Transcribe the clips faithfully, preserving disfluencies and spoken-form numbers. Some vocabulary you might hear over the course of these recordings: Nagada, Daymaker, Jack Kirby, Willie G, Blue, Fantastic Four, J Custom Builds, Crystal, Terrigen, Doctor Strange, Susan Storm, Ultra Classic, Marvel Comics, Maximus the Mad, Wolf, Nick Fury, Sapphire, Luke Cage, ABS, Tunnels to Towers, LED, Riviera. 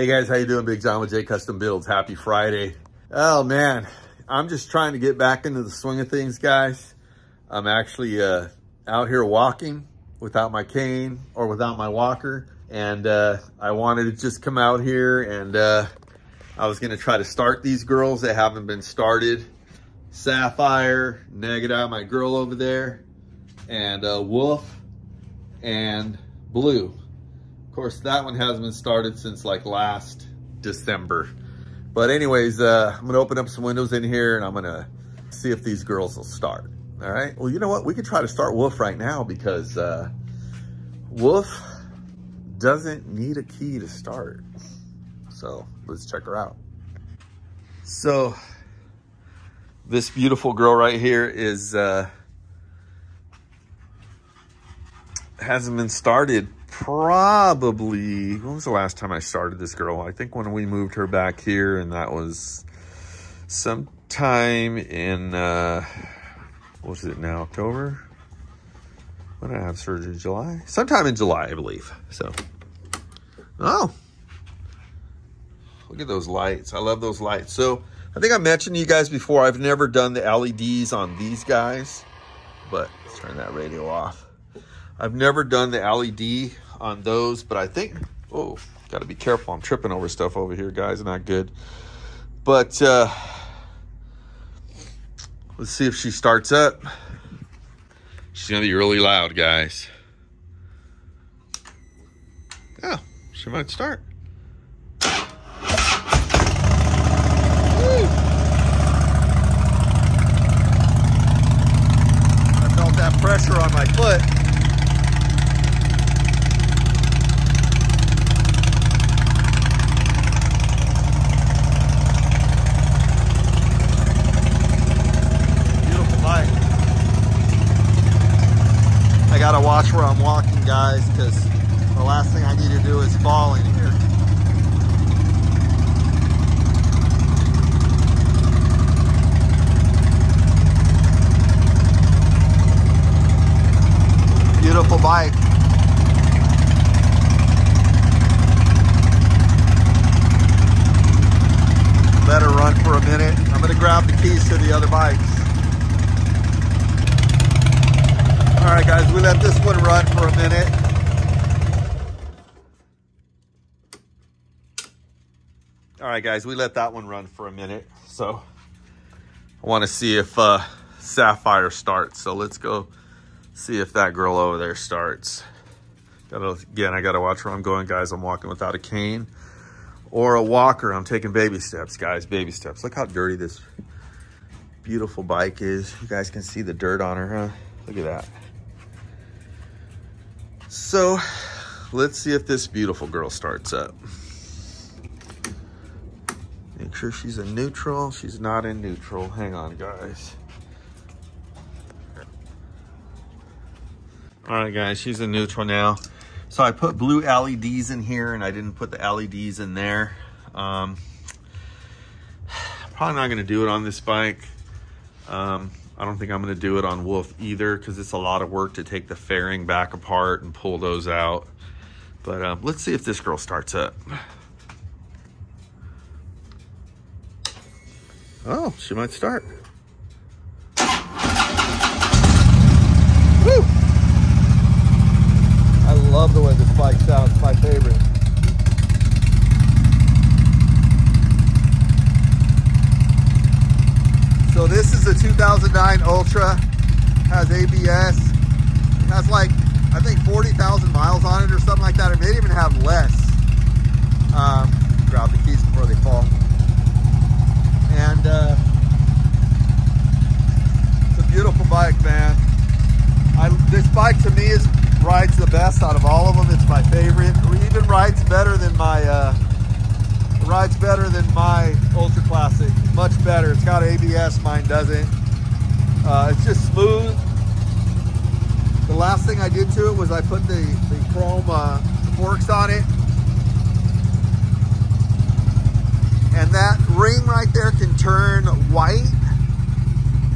Hey guys, how you doing? Big John with J Custom Builds. Happy Friday. Oh man, I'm just trying to get back into the swing of things, guys. I'm actually uh, out here walking without my cane or without my walker. And uh, I wanted to just come out here and uh, I was gonna try to start these girls that haven't been started. Sapphire, Nagada, my girl over there, and uh, Wolf and Blue. Of course, that one hasn't been started since like last December. But anyways, uh, I'm gonna open up some windows in here and I'm gonna see if these girls will start. All right, well, you know what? We could try to start Wolf right now because uh, Wolf doesn't need a key to start. So let's check her out. So this beautiful girl right here is, uh, hasn't been started. Probably, when was the last time I started this girl? I think when we moved her back here, and that was sometime in, uh, what was it now, October? When did I have surgery? July? Sometime in July, I believe. So, oh, look at those lights. I love those lights. So, I think I mentioned to you guys before, I've never done the L E Ds on these guys, but let's turn that radio off. I've never done the L E D on those, but I think, oh, gotta be careful. I'm tripping over stuff over here, guys, not good. But uh, let's see if she starts up. She's gonna be really loud, guys. Yeah, she might start. Woo. I felt that pressure on my foot. I gotta watch where I'm walking, guys, because the last thing I need to do is fall in here. Beautiful bike. Let her run for a minute. I'm gonna grab the keys to the other bikes. All right, guys, we let this one run for a minute. All right, guys, we let that one run for a minute. So I want to see if uh, Sapphire starts. So let's go see if that girl over there starts. Gotta, again, I got to watch where I'm going, guys. I'm walking without a cane or a walker. I'm taking baby steps, guys, baby steps. Look how dirty this beautiful bike is. You guys can see the dirt on her, huh? Look at that. So let's see if this beautiful girl starts up. Make sure she's in neutral. She's not in neutral. Hang on, guys. All right, guys, she's in neutral now. So I put blue L E Ds in here and I didn't put the L E Ds in there. Um, probably not gonna do it on this bike. Um, I don't think I'm gonna do it on Wolf either because it's a lot of work to take the fairing back apart and pull those out. But um, let's see if this girl starts up. Oh, she might start. Woo! I love the way this bike sounds, it's my favorite. So this is a two thousand nine Ultra, has A B S, it has like, I think forty thousand miles on it or something like that. It may even have less. Um, grab the keys before they fall. And uh, it's a beautiful bike, man. I, this bike to me is rides the best out of all of them. It's my favorite. It even rides better than my, uh, rides better than my Ultra Classic. Much better. It's got A B S, mine doesn't. Uh, it's just smooth. The last thing I did to it was I put the, the chrome uh, forks on it. And that ring right there can turn white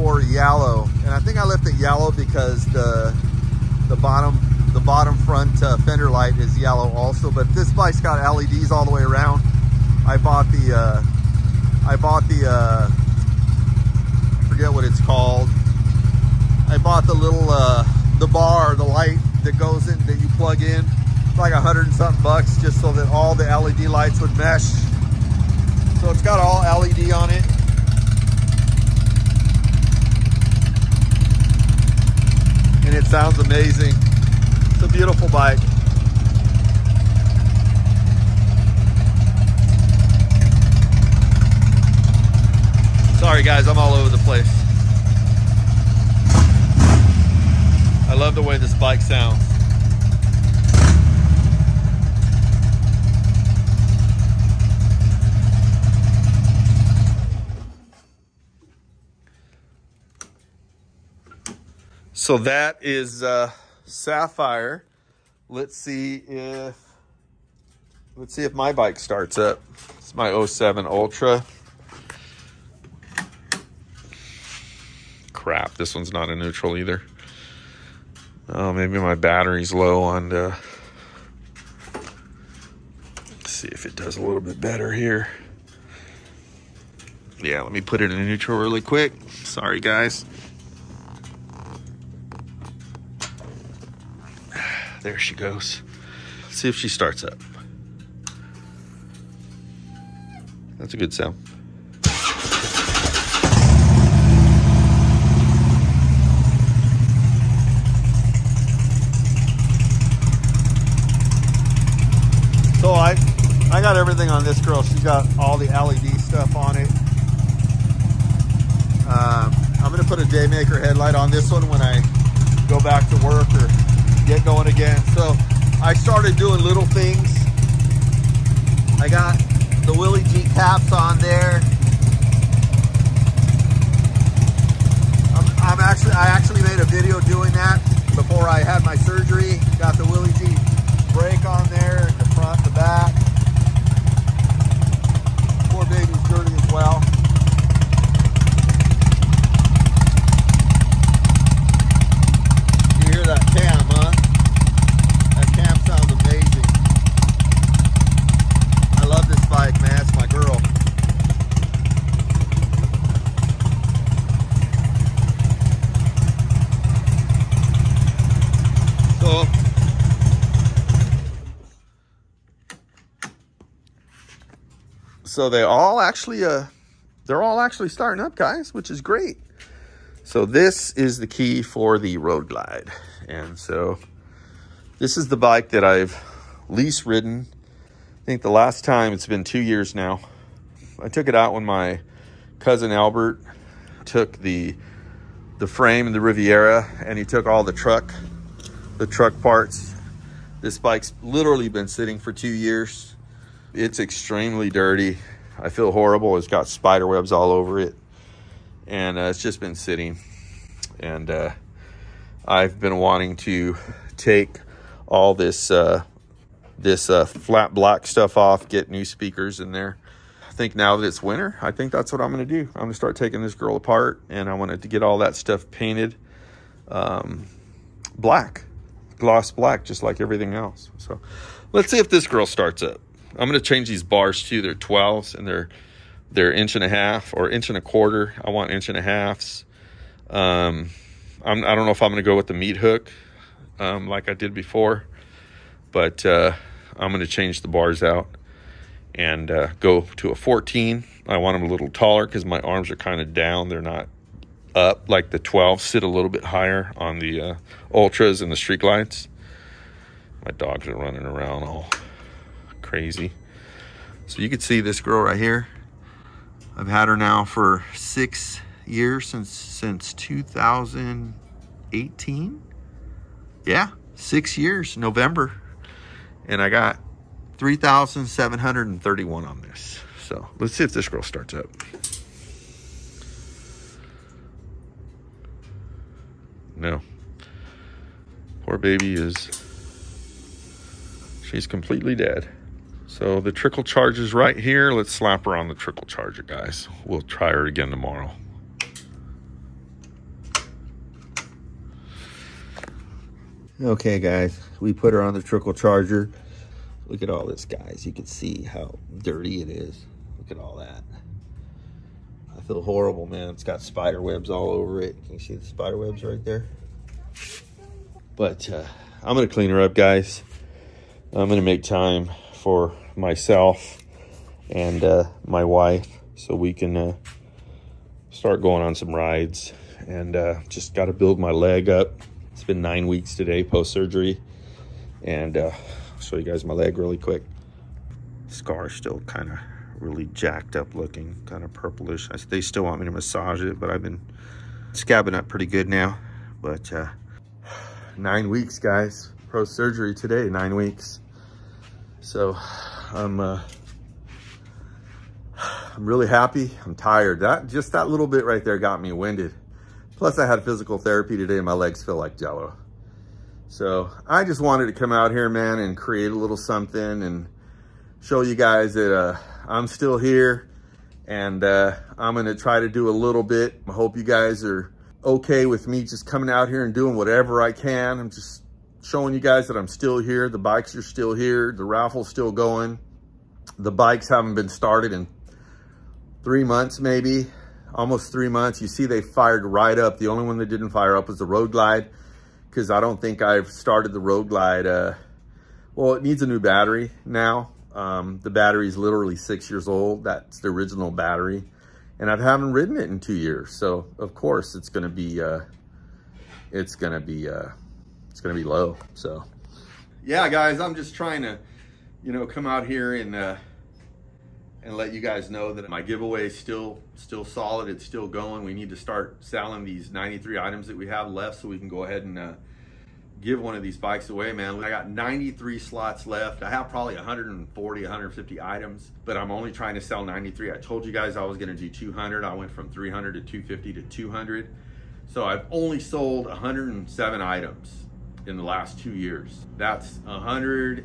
or yellow. And I think I left it yellow because the the bottom, the bottom front uh, fender light is yellow also, but this bike's got L E Ds all the way around. I bought the, uh, I bought the, uh, I forget what it's called. I bought the little, uh, the bar, the light that goes in, that you plug in. It's like a hundred and something bucks just so that all the L E D lights would mesh. So it's got all L E D on it. And it sounds amazing. It's a beautiful bike. Sorry guys, I'm all over the place. I love the way this bike sounds. So that is uh, Sapphire. Let's see if let's see if my bike starts up. It's my oh seven Ultra. Crap, this one's not in neutral either. Oh, maybe my battery's low on the... Let's see if it does a little bit better here. Yeah, let me put it in neutral really quick. Sorry, guys. There she goes. Let's see if she starts up. That's a good sound. So I, I got everything on this girl. She's got all the L E D stuff on it. Um, I'm gonna put a Daymaker headlight on this one when I go back to work or get going again. So I started doing little things. I got the Willie G caps on there. I'm, I'm actually, I actually made a video doing that before I had my surgery. Got the Willie G brake on there. Front to back. Poor baby's dirty as well. You hear that cam, huh? That cam sounds amazing. I love this bike, man. It's my girl. So So they all actually, uh, they're all actually starting up, guys, which is great. So this is the key for the Road Glide. And so this is the bike that I've least ridden. I think the last time, it's been two years now. I took it out when my cousin Albert took the, the frame and the Riviera, and he took all the truck, the truck parts. This bike's literally been sitting for two years. It's extremely dirty. I feel horrible. It's got spider webs all over it. And uh, it's just been sitting. And uh, I've been wanting to take all this uh, this uh, flat block stuff off, get new speakers in there. I think now that it's winter, I think that's what I'm gonna do. I'm gonna start taking this girl apart, and I wanted to get all that stuff painted um, black, gloss black, just like everything else. So let's see if this girl starts up. I'm going to change these bars too. They're twelves and they're, they're inch and a half or inch and a quarter. I want inch and a halfs. Um, I'm, I don't know if I'm going to go with the meat hook, um, like I did before, but, uh, I'm going to change the bars out and, uh, go to a fourteen. I want them a little taller cause my arms are kind of down. They're not up like the twelves sit a little bit higher on the, uh, Ultras and the Streak Lights. My dogs are running around all crazy. So you can see this girl right here. I've had her now for six years since since two thousand eighteen. Yeah, six years, November. And I got three thousand seven hundred thirty-one on this. So let's see if this girl starts up. No. Poor baby is, she's completely dead. So the trickle charge is right here. Let's slap her on the trickle charger, guys. We'll try her again tomorrow. Okay guys, we put her on the trickle charger. Look at all this, guys. You can see how dirty it is. Look at all that. I feel horrible, man. It's got spider webs all over it. Can you see the spider webs right there? But uh, I'm gonna clean her up, guys. I'm gonna make time for myself and uh, my wife so we can uh, start going on some rides. And uh, just gotta build my leg up. It's been nine weeks today, post-surgery. And uh, I'll show you guys my leg really quick. Scar's still kind of really jacked up looking, kind of purplish. I, they still want me to massage it, but I've been scabbing up pretty good now. But uh, nine weeks, guys. Post-surgery today, nine weeks. So I'm, uh, I'm really happy. I'm tired. That, just that little bit right there got me winded. Plus, I had physical therapy today and my legs feel like jello. So I just wanted to come out here, man, and create a little something and show you guys that uh, I'm still here. And uh, I'm going to try to do a little bit. I hope you guys are okay with me just coming out here and doing whatever I can. I'm just showing you guys that I'm still here. The bikes are still here. The raffle's still going. The bikes haven't been started in three months maybe. Almost three months. You see they fired right up. The only one that didn't fire up was the Road Glide, because I don't think I've started the Road Glide. Uh, well, it needs a new battery now. Um, the battery is literally six years old. That's the original battery. And I haven't ridden it in two years. So of course it's going to be, uh, it's going to be, uh, it's going to be low. So yeah, guys, I'm just trying to, you know, come out here and, uh, and let you guys know that my giveaway is still still solid. It's still going. We need to start selling these ninety-three items that we have left so we can go ahead and uh, give one of these bikes away, man. I got ninety-three slots left. I have probably one forty, one fifty items, but I'm only trying to sell ninety-three. I told you guys I was gonna do two hundred. I went from three hundred to two fifty to two hundred. So I've only sold one hundred seven items in the last two years. That's one hundred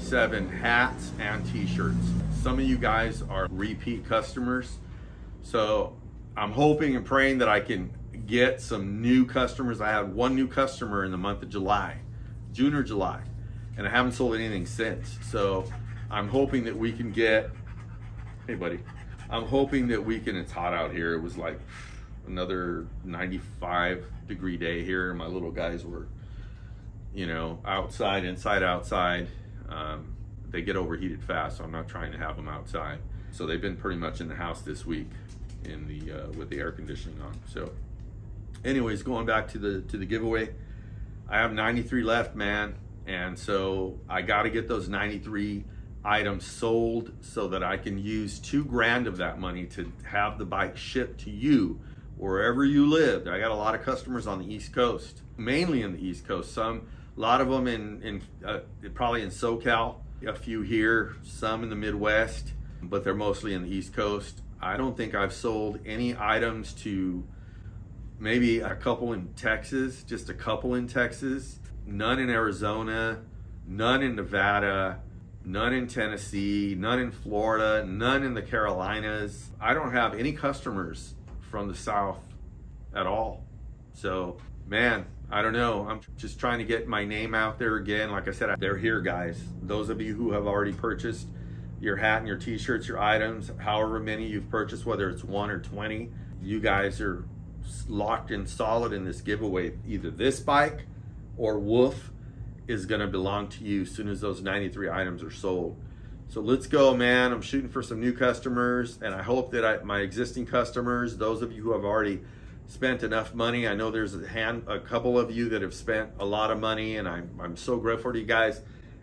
seven hats and t-shirts. Some of you guys are repeat customers, so I'm hoping and praying that I can get some new customers. I had one new customer in the month of July, June or July, and I haven't sold anything since. So I'm hoping that we can get, hey buddy, I'm hoping that we can, it's hot out here. It was like another ninety-five degree day here. My little guys were, you know, outside, inside, outside. Um, they get overheated fast, so I'm not trying to have them outside. So they've been pretty much in the house this week in the, uh, with the air conditioning on. So anyways, going back to the, to the giveaway, I have ninety-three left, man. And so I got to get those ninety-three items sold so that I can use two grand of that money to have the bike shipped to you wherever you lived. I got a lot of customers on the East Coast, mainly in the East Coast. Some, a lot of them in, in uh, probably in SoCal, a few here, some in the Midwest, but they're mostly in the East Coast. I don't think I've sold any items to, maybe a couple in Texas, just a couple in Texas, none in Arizona, none in Nevada, none in Tennessee, none in Florida, none in the Carolinas. I don't have any customers from the South at all. So, man, I don't know. I'm just trying to get my name out there again. Like I said, they're here, guys. Those of you who have already purchased your hat and your t-shirts, your items, however many you've purchased, whether it's one or twenty, you guys are locked in solid in this giveaway. Either this bike or Wolf is gonna belong to you as soon as those ninety-three items are sold. So let's go, man. I'm shooting for some new customers, and I hope that I, my existing customers, those of you who have already spent enough money. I know there's a hand, a couple of you that have spent a lot of money, and I'm, I'm so grateful to you guys.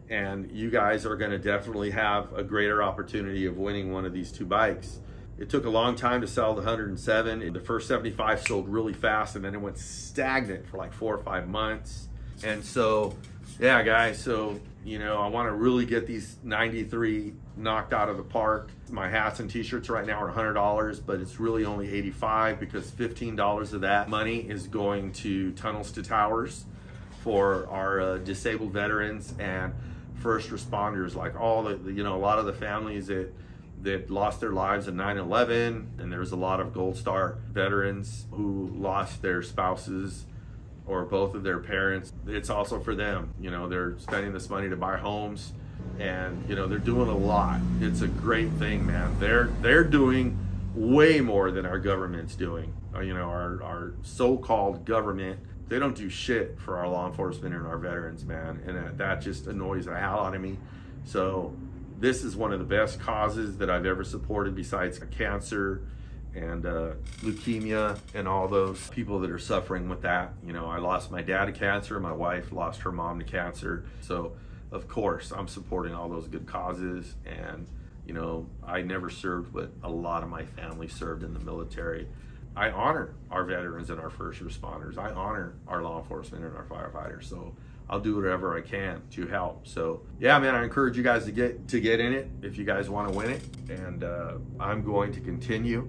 And you guys are gonna definitely have a greater opportunity of winning one of these two bikes. It took a long time to sell the one hundred seven. The first seventy-five sold really fast, and then it went stagnant for like four or five months. And so, yeah, guys, so, you know, I wanna really get these ninety-three knocked out of the park. My hats and t-shirts right now are one hundred dollars, but it's really only eighty-five because fifteen dollars of that money is going to Tunnels to Towers for our uh, disabled veterans and first responders, like all the, you know, a lot of the families that, that lost their lives in nine eleven. And there's a lot of Gold Star veterans who lost their spouses or both of their parents, it's also for them. You know, they're spending this money to buy homes, and you know, they're doing a lot. It's a great thing, man. They're they're doing way more than our government's doing. You know, our, our so-called government, they don't do shit for our law enforcement and our veterans, man. And that just annoys the hell out of me. So this is one of the best causes that I've ever supported, besides cancer and uh, leukemia and all those people that are suffering with that. You know, I lost my dad to cancer. My wife lost her mom to cancer. So of course I'm supporting all those good causes. And you know, I never served, but a lot of my family served in the military. I honor our veterans and our first responders. I honor our law enforcement and our firefighters. So I'll do whatever I can to help. So yeah, man, I encourage you guys to get to get in it if you guys want to win it. And uh, I'm going to continue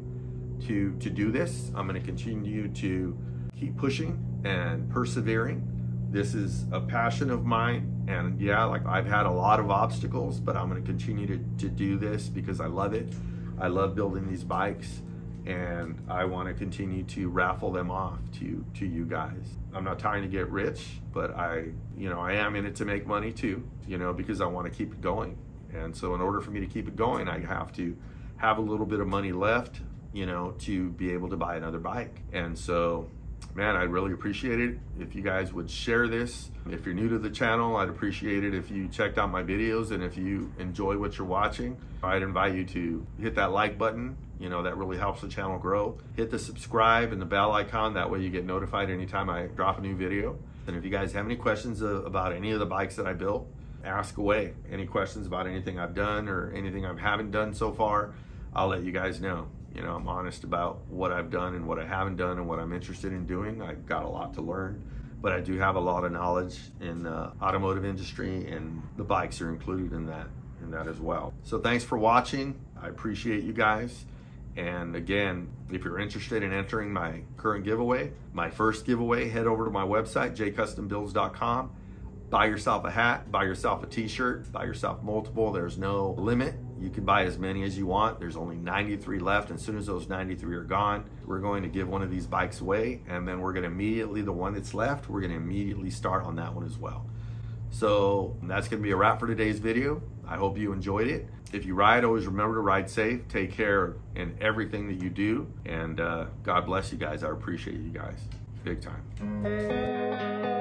to, to do this. I'm going to continue to keep pushing and persevering. This is a passion of mine, and yeah, like I've had a lot of obstacles, but I'm going to continue to, to do this because I love it. I love building these bikes, and I want to continue to raffle them off to to you guys. I'm not trying to get rich, but I, you know, I am in it to make money too, you know, because I want to keep it going. And so in order for me to keep it going, I have to have a little bit of money left, you know, to be able to buy another bike. And so, man, I'd really appreciate it if you guys would share this. If you're new to the channel, I'd appreciate it if you checked out my videos, and if you enjoy what you're watching, I'd invite you to hit that like button. You know, that really helps the channel grow. Hit the subscribe and the bell icon, that way you get notified anytime I drop a new video. And if you guys have any questions about any of the bikes that I built, ask away. Any questions about anything I've done or anything I haven't done so far, I'll let you guys know. You know, I'm honest about what I've done and what I haven't done and what I'm interested in doing. I've got a lot to learn, but I do have a lot of knowledge in the automotive industry, and the bikes are included in that, in that as well. So thanks for watching. I appreciate you guys. And again, if you're interested in entering my current giveaway, my first giveaway, head over to my website, j custom builds dot com. Buy yourself a hat, buy yourself a t-shirt, buy yourself multiple. There's no limit. You can buy as many as you want. There's only ninety-three left. As soon as those ninety-three are gone, we're going to give one of these bikes away, and then we're gonna immediately, the one that's left, we're gonna immediately start on that one as well. So that's gonna be a wrap for today's video. I hope you enjoyed it. If you ride, always remember to ride safe, take care in everything that you do, and uh, God bless you guys. I appreciate you guys, big time.